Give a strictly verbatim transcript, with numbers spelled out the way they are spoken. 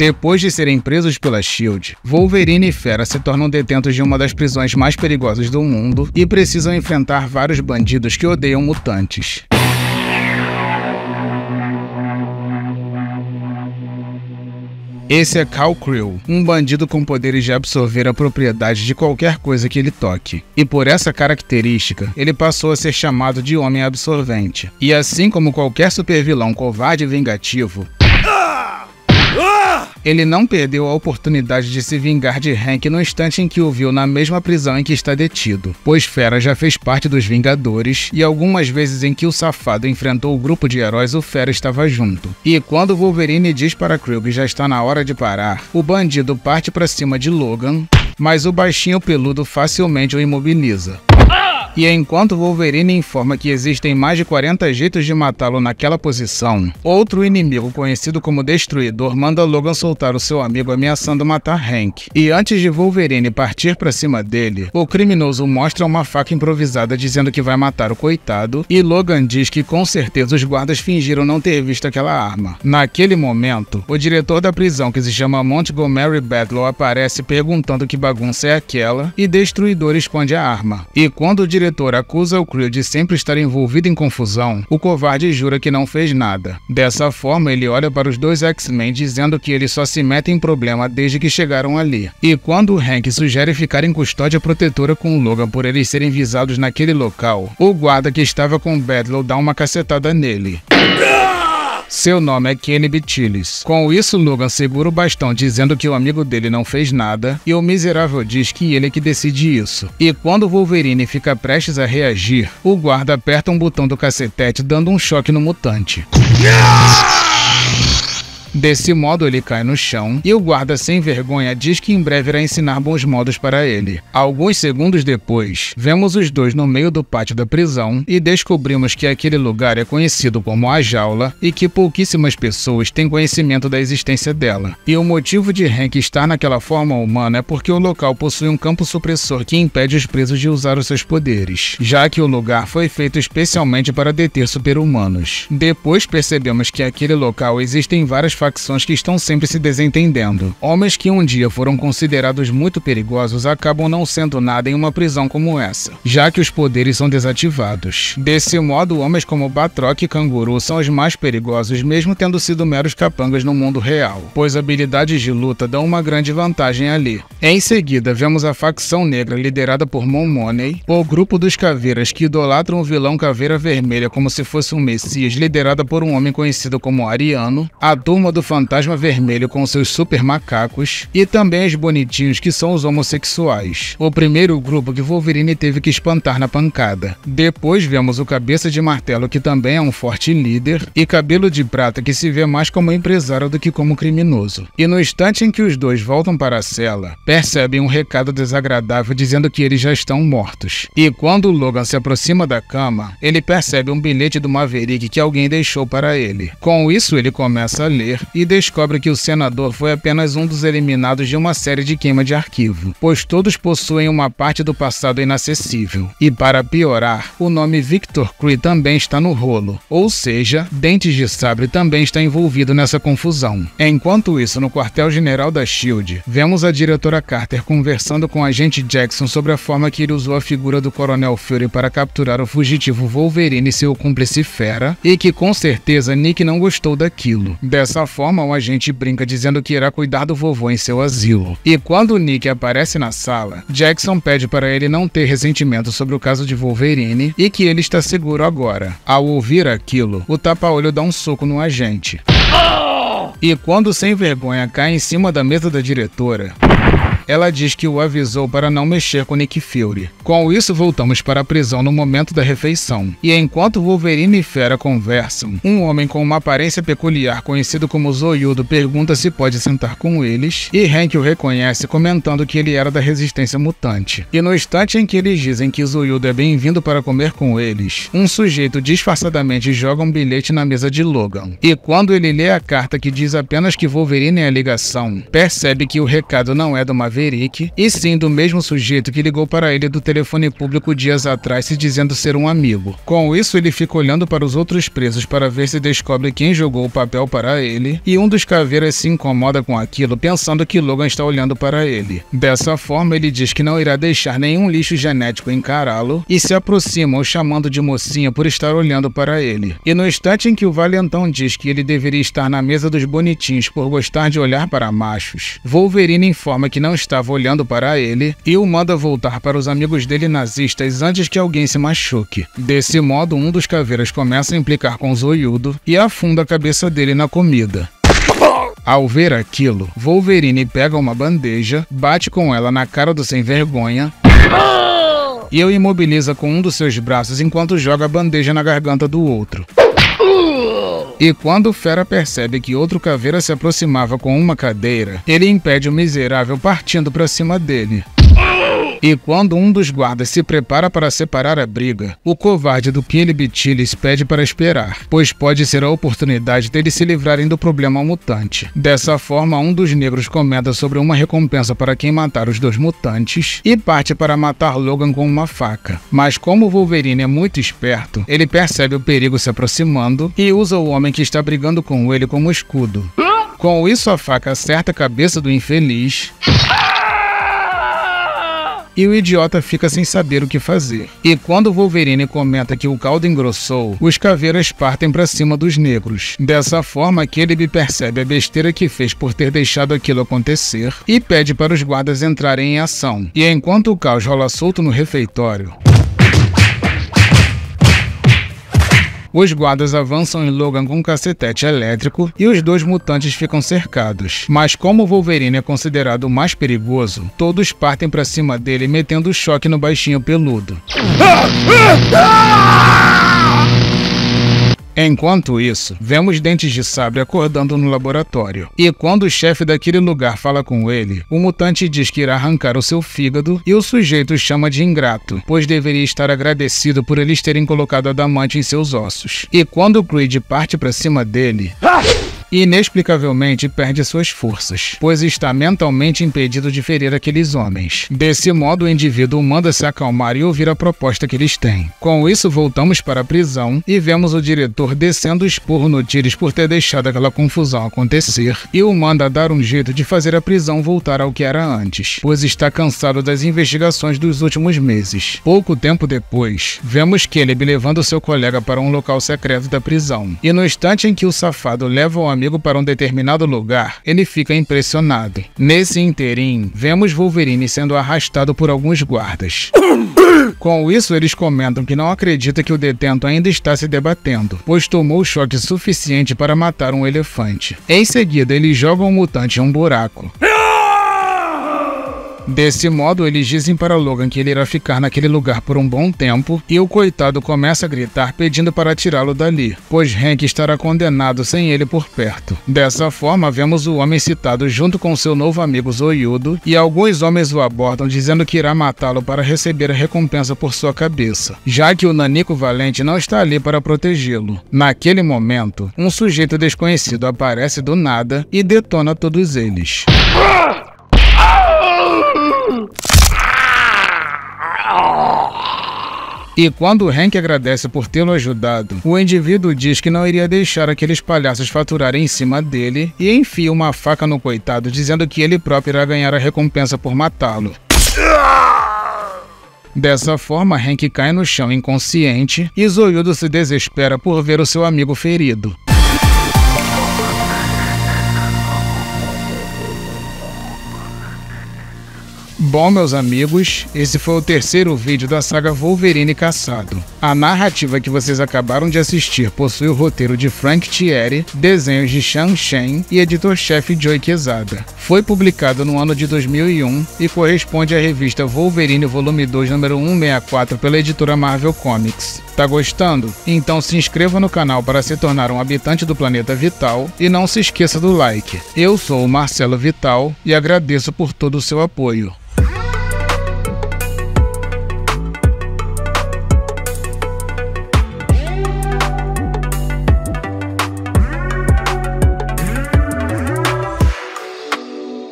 Depois de serem presos pela S H I E L D, Wolverine e Fera se tornam detentos de uma das prisões mais perigosas do mundo e precisam enfrentar vários bandidos que odeiam mutantes. Esse é Carl Creel, um bandido com poderes de absorver a propriedade de qualquer coisa que ele toque. E por essa característica, ele passou a ser chamado de Homem-Absorvente. E assim como qualquer supervilão covarde e vingativo, ele não perdeu a oportunidade de se vingar de Hank no instante em que o viu na mesma prisão em que está detido, pois Fera já fez parte dos Vingadores e algumas vezes em que o safado enfrentou o grupo de heróis o Fera estava junto. E quando Wolverine diz para Krug que já está na hora de parar, o bandido parte para cima de Logan, mas o baixinho peludo facilmente o imobiliza. E enquanto Wolverine informa que existem mais de quarenta jeitos de matá-lo naquela posição, outro inimigo conhecido como Destruidor manda Logan soltar o seu amigo ameaçando matar Hank. E antes de Wolverine partir para cima dele, o criminoso mostra uma faca improvisada dizendo que vai matar o coitado, e Logan diz que com certeza os guardas fingiram não ter visto aquela arma. Naquele momento, o diretor da prisão, que se chama Montgomery Bedlow, aparece perguntando que bagunça é aquela, e Destruidor esconde a arma. E quando o O diretor acusa o Creel de sempre estar envolvido em confusão, o covarde jura que não fez nada. Dessa forma, ele olha para os dois X-Men dizendo que eles só se metem em problema desde que chegaram ali. E quando o Hank sugere ficar em custódia protetora com o Logan por eles serem visados naquele local, o guarda que estava com Bedlow dá uma cacetada nele. Seu nome é Caleb Tillis. Com isso, Logan segura o bastão dizendo que o amigo dele não fez nada, e o miserável diz que ele é que decide isso. E quando Wolverine fica prestes a reagir, o guarda aperta um botão do cacetete dando um choque no mutante. Desse modo, ele cai no chão, e o guarda sem vergonha diz que em breve irá ensinar bons modos para ele. Alguns segundos depois, vemos os dois no meio do pátio da prisão e descobrimos que aquele lugar é conhecido como a Jaula e que pouquíssimas pessoas têm conhecimento da existência dela. E o motivo de Hank estar naquela forma humana é porque o local possui um campo supressor que impede os presos de usar os seus poderes, já que o lugar foi feito especialmente para deter super-humanos. Depois percebemos que naquele local existem várias facções que estão sempre se desentendendo. Homens que um dia foram considerados muito perigosos acabam não sendo nada em uma prisão como essa, já que os poderes são desativados. Desse modo, homens como Batroc e Canguru são os mais perigosos, mesmo tendo sido meros capangas no mundo real, pois habilidades de luta dão uma grande vantagem ali. Em seguida, vemos a facção negra liderada por Mon Money, o grupo dos caveiras que idolatram o vilão Caveira Vermelha como se fosse um messias, liderada por um homem conhecido como Ariano, a turma do Fantasma Vermelho com seus super macacos, e também os bonitinhos, que são os homossexuais, o primeiro grupo que Wolverine teve que espantar na pancada. Depois vemos o Cabeça de Martelo, que também é um forte líder, e Cabelo de Prata, que se vê mais como empresário do que como criminoso. E no instante em que os dois voltam para a cela, percebem um recado desagradável dizendo que eles já estão mortos. E quando Logan se aproxima da cama, ele percebe um bilhete do Maverick que alguém deixou para ele. Com isso, ele começa a ler e descobre que o senador foi apenas um dos eliminados de uma série de queima de arquivo, pois todos possuem uma parte do passado inacessível. E para piorar, o nome Victor Creed também está no rolo, ou seja, Dentes-de-Sabre também está envolvido nessa confusão. Enquanto isso, no quartel-general da S H I E L D, vemos a diretora Carter conversando com o agente Jackson sobre a forma que ele usou a figura do coronel Fury para capturar o fugitivo Wolverine e seu cúmplice Fera, e que com certeza Nick não gostou daquilo. Dessa forma, o agente brinca dizendo que irá cuidar do vovô em seu asilo. E quando Nick aparece na sala, Jackson pede para ele não ter ressentimento sobre o caso de Wolverine e que ele está seguro agora. Ao ouvir aquilo, o tapa-olho dá um soco no agente. E quando sem vergonha cai em cima da mesa da diretora, ela diz que o avisou para não mexer com Nick Fury. Com isso, voltamos para a prisão no momento da refeição. E enquanto Wolverine e Fera conversam, um homem com uma aparência peculiar conhecido como Zoiudo pergunta se pode sentar com eles, e Hank o reconhece comentando que ele era da resistência mutante. E no instante em que eles dizem que Zoiudo é bem-vindo para comer com eles, um sujeito disfarçadamente joga um bilhete na mesa de Logan. E quando ele lê a carta que diz apenas que Wolverine é a ligação, percebe que o recado não é de uma Maverick, e sim do mesmo sujeito que ligou para ele do telefone público dias atrás se dizendo ser um amigo. Com isso, ele fica olhando para os outros presos para ver se descobre quem jogou o papel para ele, e um dos caveiras se incomoda com aquilo, pensando que Logan está olhando para ele. Dessa forma, ele diz que não irá deixar nenhum lixo genético encará-lo, e se aproxima o chamando de mocinha por estar olhando para ele. E no instante em que o valentão diz que ele deveria estar na mesa dos bonitinhos por gostar de olhar para machos, Wolverine informa que não estava olhando para ele e o manda voltar para os amigos dele nazistas antes que alguém se machuque. Desse modo, um dos caveiras começa a implicar com Zoiudo e afunda a cabeça dele na comida. Ao ver aquilo, Wolverine pega uma bandeja, bate com ela na cara do sem-vergonha e o imobiliza com um dos seus braços enquanto joga a bandeja na garganta do outro. E quando Fera percebe que outro caveira se aproximava com uma cadeira, ele impede o miserável partindo para cima dele. E quando um dos guardas se prepara para separar a briga, o covarde do Caleb Tillis pede para esperar, pois pode ser a oportunidade deles se livrarem do problema mutante. Dessa forma, um dos negros comenta sobre uma recompensa para quem matar os dois mutantes e parte para matar Logan com uma faca. Mas como o Wolverine é muito esperto, ele percebe o perigo se aproximando e usa o homem que está brigando com ele como escudo. Com isso, a faca acerta a cabeça do infeliz e o idiota fica sem saber o que fazer. E quando Wolverine comenta que o caldo engrossou, os caveiras partem para cima dos negros. Dessa forma, Caleb percebe a besteira que fez por ter deixado aquilo acontecer e pede para os guardas entrarem em ação. E enquanto o caos rola solto no refeitório, os guardas avançam em Logan com um cacetete elétrico e os dois mutantes ficam cercados. Mas como Wolverine é considerado o mais perigoso, todos partem para cima dele metendo choque no baixinho peludo. Enquanto isso, vemos Dentes-de-Sabre acordando no laboratório. E quando o chefe daquele lugar fala com ele, o mutante diz que irá arrancar o seu fígado e o sujeito o chama de ingrato, pois deveria estar agradecido por eles terem colocado adamante em seus ossos. E quando Creed parte para cima dele, inexplicavelmente perde suas forças, pois está mentalmente impedido de ferir aqueles homens. Desse modo, o indivíduo manda se acalmar e ouvir a proposta que eles têm. Com isso, voltamos para a prisão e vemos o diretor descendo o esporro no Tiris por ter deixado aquela confusão acontecer e o manda dar um jeito de fazer a prisão voltar ao que era antes, pois está cansado das investigações dos últimos meses. Pouco tempo depois, vemos Caleb levando seu colega para um local secreto da prisão, e no instante em que o safado leva o homem amigo para um determinado lugar, ele fica impressionado. Nesse interim, vemos Wolverine sendo arrastado por alguns guardas. Com isso, eles comentam que não acredita que o detento ainda está se debatendo, pois tomou choque suficiente para matar um elefante. Em seguida, eles jogam o mutante em um buraco. Desse modo, eles dizem para Logan que ele irá ficar naquele lugar por um bom tempo e o coitado começa a gritar pedindo para tirá-lo dali, pois Hank estará condenado sem ele por perto. Dessa forma, vemos o homem citado junto com seu novo amigo Zoiudo e alguns homens o abordam dizendo que irá matá-lo para receber a recompensa por sua cabeça, já que o Nanico Valente não está ali para protegê-lo. Naquele momento, um sujeito desconhecido aparece do nada e detona todos eles. E quando Hank agradece por tê-lo ajudado, o indivíduo diz que não iria deixar aqueles palhaços faturarem em cima dele e enfia uma faca no coitado dizendo que ele próprio irá ganhar a recompensa por matá-lo. Dessa forma, Hank cai no chão inconsciente e Zoiudo se desespera por ver o seu amigo ferido. Bom, meus amigos, esse foi o terceiro vídeo da saga Wolverine Caçado. A narrativa que vocês acabaram de assistir possui o roteiro de Frank Tieri, desenhos de Chang Chen e editor-chefe Joe Quesada. Foi publicado no ano de dois mil e um e corresponde à revista Wolverine Volume dois, número cento e sessenta e quatro, pela editora Marvel Comics. Tá gostando? Então se inscreva no canal para se tornar um habitante do planeta Vital e não se esqueça do like. Eu sou o Marcelo Vital e agradeço por todo o seu apoio.